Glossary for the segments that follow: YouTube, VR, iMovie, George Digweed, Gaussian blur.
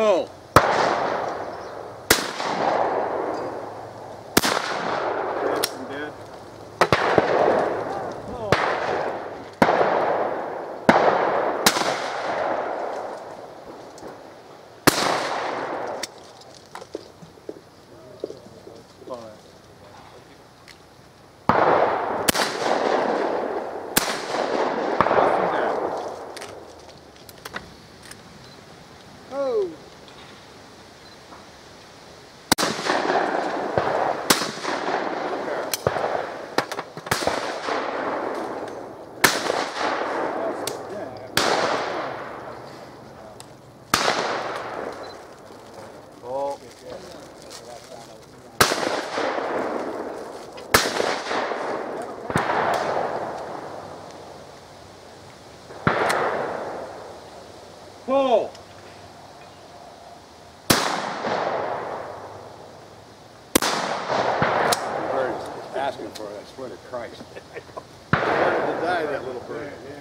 Pull. Pull. Bird is asking for it, I swear to Christ. I will die, that little bird. Yeah.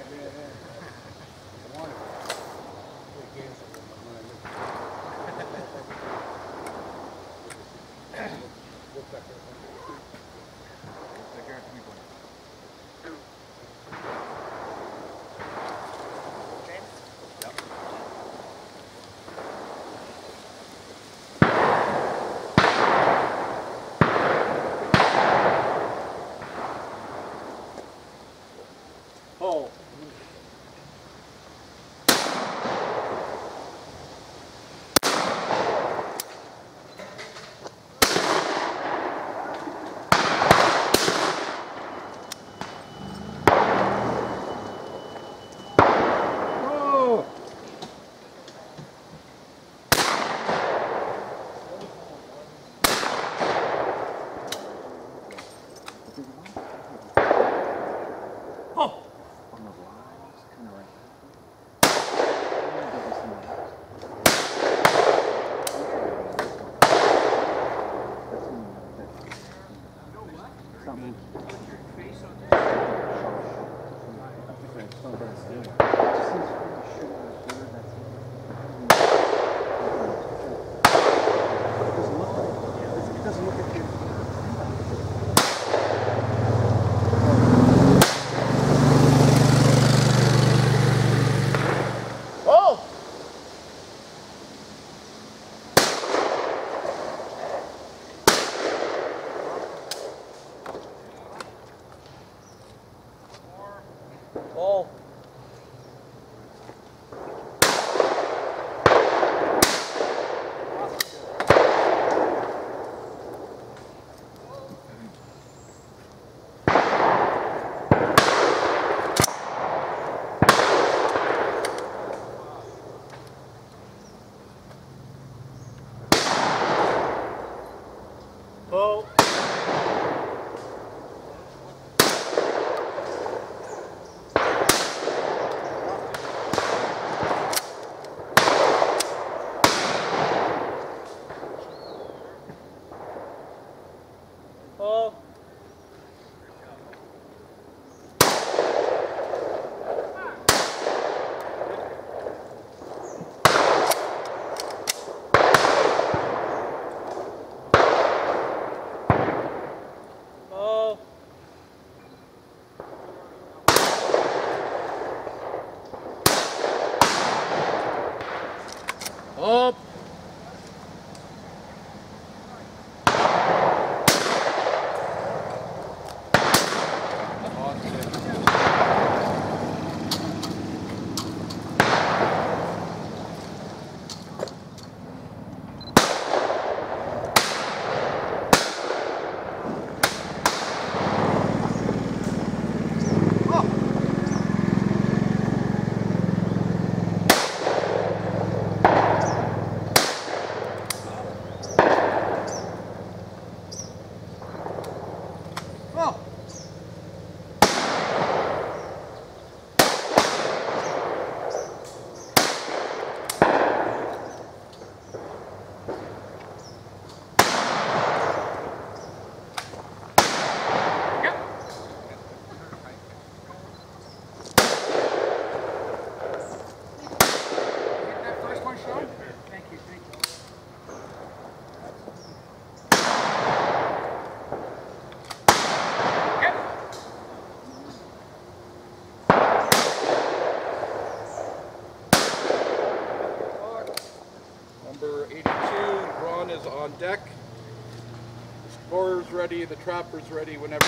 ready, the trapper's ready whenever.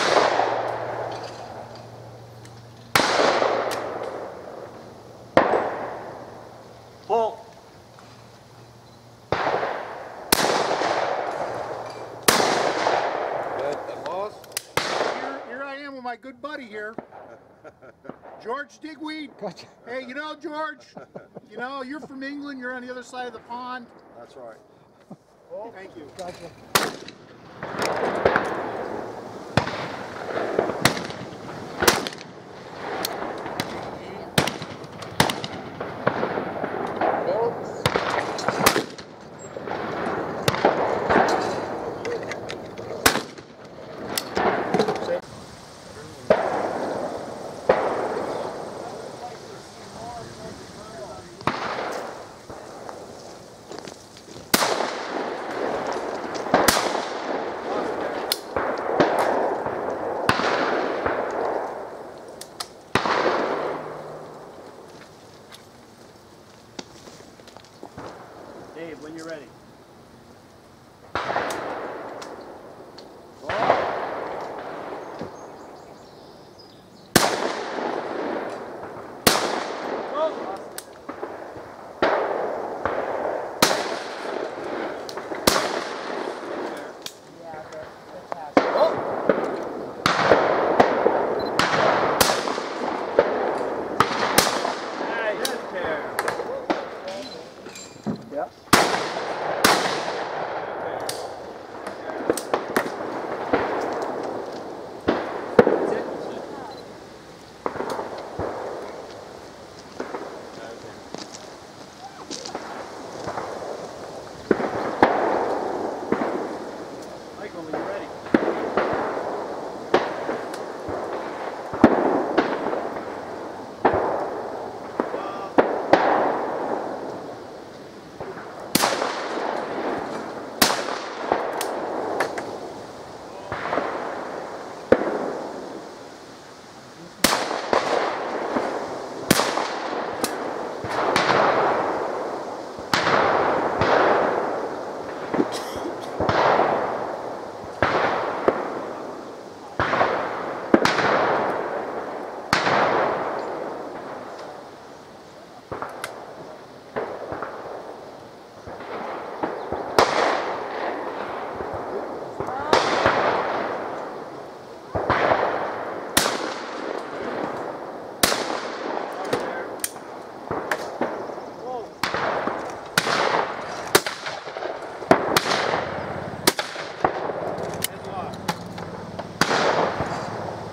Pull. Good, that loss. Here I am with my good buddy here, George Digweed. Gotcha. Hey, you know, George, you know, you're from England, you're on the other side of the pond. That's right. Well, thank you. Gotcha. When you're ready.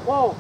Whoa!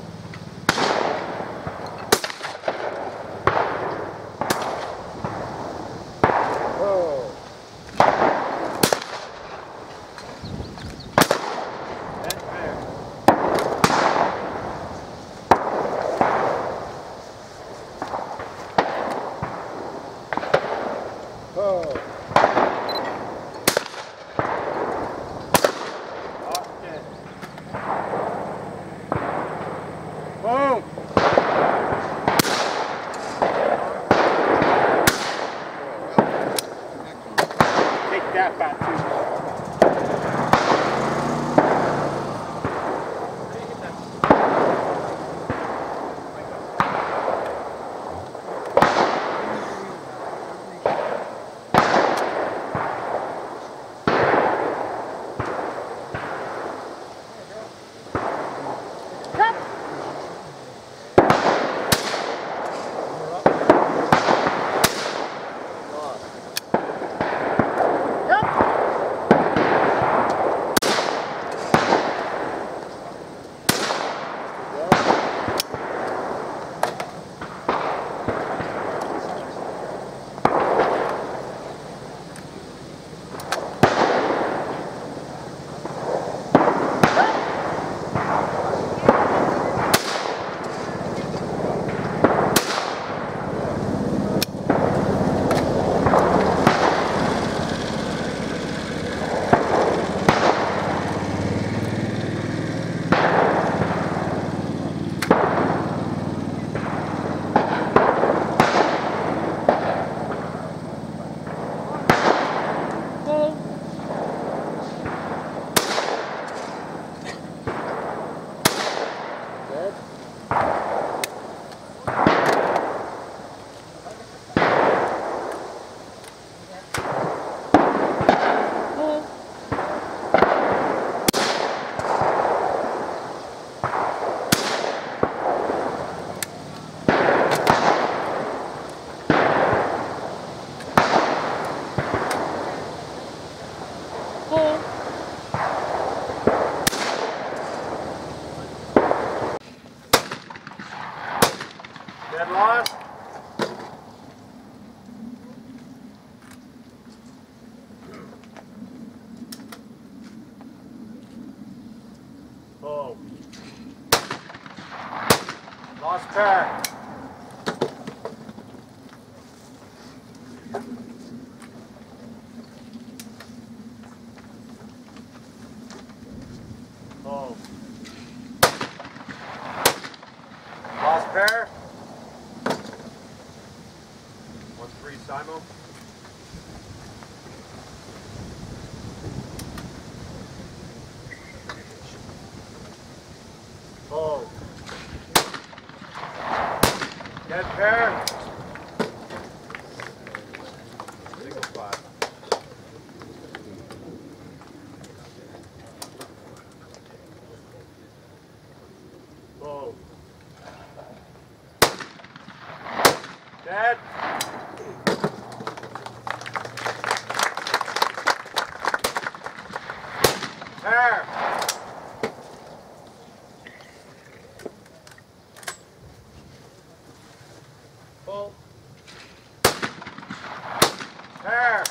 Lost pair. Oh. Lost pair. 1-3 Simo. Oh. Dead pair. Single 5. Whoa. Dead. Pair. Full. Pair.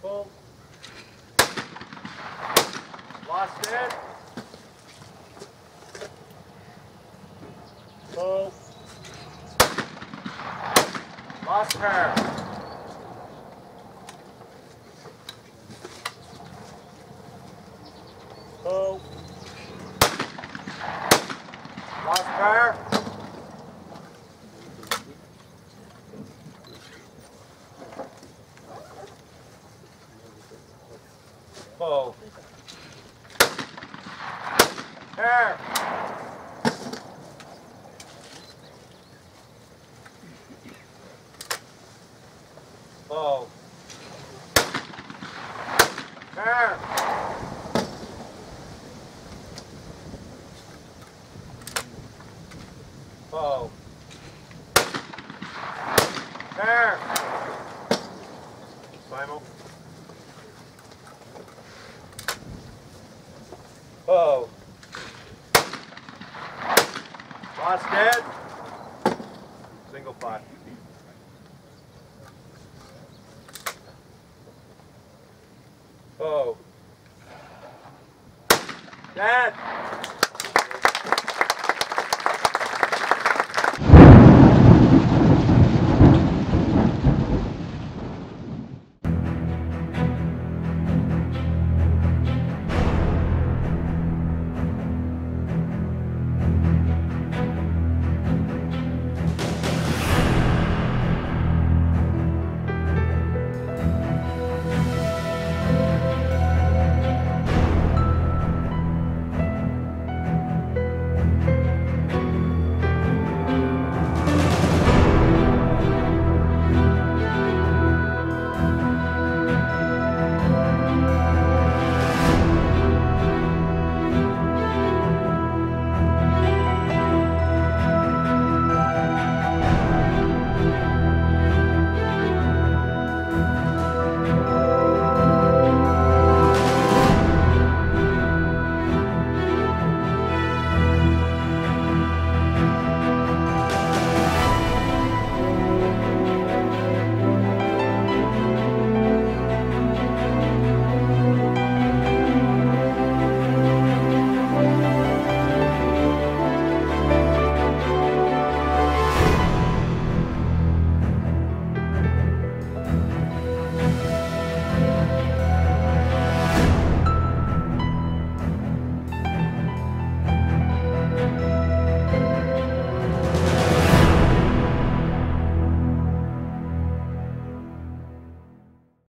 Full. Lost it. Full. Lost pair. Full. Lost pair. Full. Pair. Full. Pair. Oh. Pair. Simo. Oh. Lost dead. Single 5. Oh. Dead.